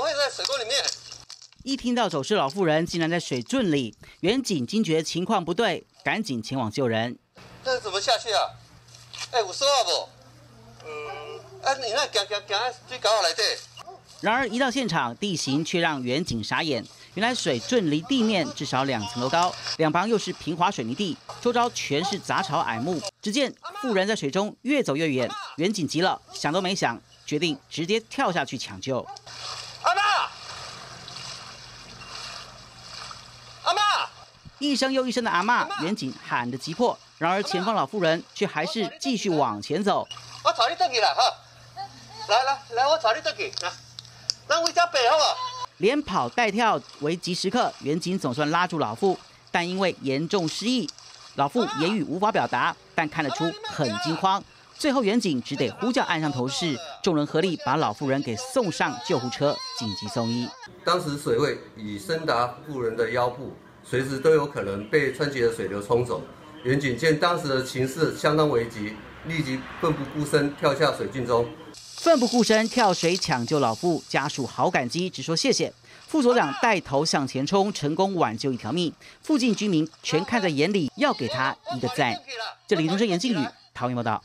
么会在水沟里面？一听到走失老妇人竟然在水圳里，远景惊觉情况不对，赶紧前往救人。这是怎么下去啊？哎，有绳啊不？你那行啊，水沟内底。然而一到现场，地形却让远景傻眼。 原来水圳离地面至少2层楼高，两旁又是平滑水泥地，周遭全是杂草矮木。只见妇人在水中越走越远，远景急了，想都没想，决定直接跳下去抢救。阿妈！一声又一声的阿妈，远景喊得急迫。然而前方老妇人却还是继续往前走。我找你这去了哈，来，我找你这去，咱回家爬好不？ 连跑带跳，危急时刻，远景总算拉住老妇，但因为严重失忆，老妇言语无法表达，但看得出很惊慌。最后，远景只得呼叫岸上头士，众人合力把老妇人给送上救护车，紧急送医。当时水位已深达妇人的腰部，随时都有可能被湍急的水流冲走。远景见当时的情势相当危急，立即奋不顾身跳下水浚中。 奋不顾身跳水抢救老妇，家属好感激，直说谢谢。副所长带头向前冲，成功挽救一条命。附近居民全看在眼里，要给他一个赞。这里中正、严靖宇，桃园报道。